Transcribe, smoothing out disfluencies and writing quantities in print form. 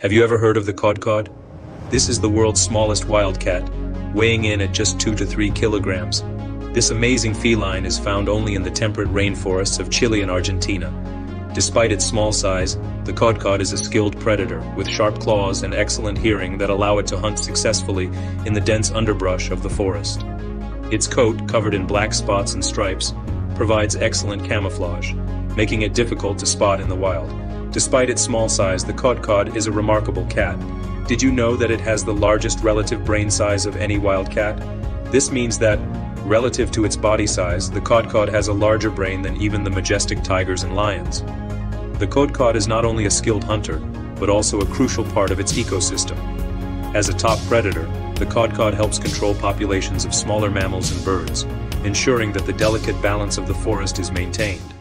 Have you ever heard of the Kodkod? This is the world's smallest wildcat, weighing in at just 2 to 3 kilograms. This amazing feline is found only in the temperate rainforests of Chile and Argentina. Despite its small size, the Kodkod is a skilled predator with sharp claws and excellent hearing that allow it to hunt successfully in the dense underbrush of the forest. Its coat, covered in black spots and stripes, provides excellent camouflage, making it difficult to spot in the wild. Despite its small size, the Kodkod is a remarkable cat. Did you know that it has the largest relative brain size of any wild cat? This means that, relative to its body size, the Kodkod has a larger brain than even the majestic tigers and lions. The Kodkod is not only a skilled hunter, but also a crucial part of its ecosystem. As a top predator, the Kodkod helps control populations of smaller mammals and birds, ensuring that the delicate balance of the forest is maintained.